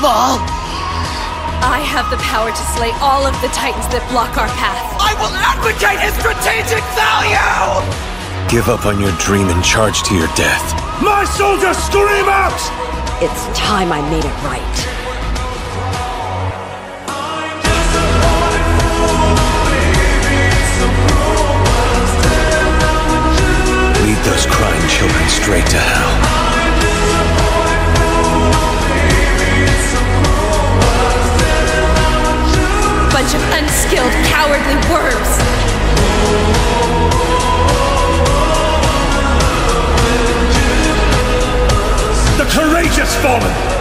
them all! I have the power to slay all of the Titans that block our path. I will advocate his strategic value! Give up on your dream and charge to your death. My soldiers scream out! It's time I made it right. Lead those crying children straight to hell. Bunch of unskilled, cowardly worms! The courageous fallen!